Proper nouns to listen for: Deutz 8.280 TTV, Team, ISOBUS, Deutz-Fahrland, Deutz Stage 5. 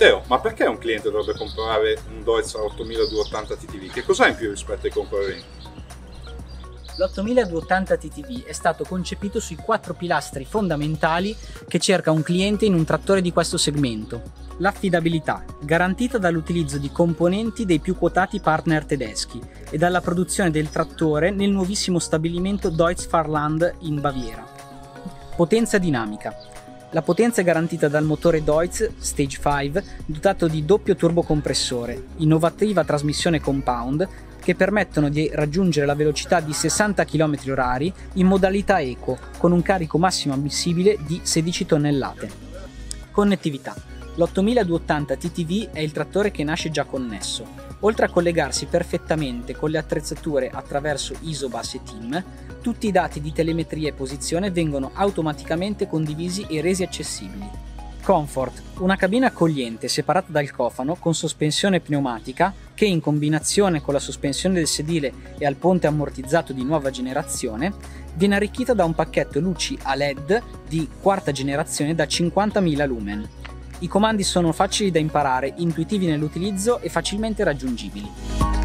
Matteo, ma perché un cliente dovrebbe comprare un Deutz 8.280 TTV? Che cos'ha in più rispetto ai concorrenti? L'8.280 TTV è stato concepito sui 4 pilastri fondamentali che cerca un cliente in un trattore di questo segmento. L'affidabilità, garantita dall'utilizzo di componenti dei più quotati partner tedeschi e dalla produzione del trattore nel nuovissimo stabilimento Deutz-Fahrland in Baviera. Potenza dinamica. La potenza è garantita dal motore Deutz Stage 5, dotato di doppio turbocompressore, innovativa trasmissione compound, che permettono di raggiungere la velocità di 60 km/h in modalità eco, con un carico massimo ammissibile di 16 tonnellate. Connettività. L'8.280 TTV è il trattore che nasce già connesso. Oltre a collegarsi perfettamente con le attrezzature attraverso ISOBUS e Team, tutti i dati di telemetria e posizione vengono automaticamente condivisi e resi accessibili. Comfort, una cabina accogliente separata dal cofano con sospensione pneumatica che, in combinazione con la sospensione del sedile e al ponte ammortizzato di nuova generazione, viene arricchita da un pacchetto luci a LED di quarta generazione da 50.000 lumen. I comandi sono facili da imparare, intuitivi nell'utilizzo e facilmente raggiungibili.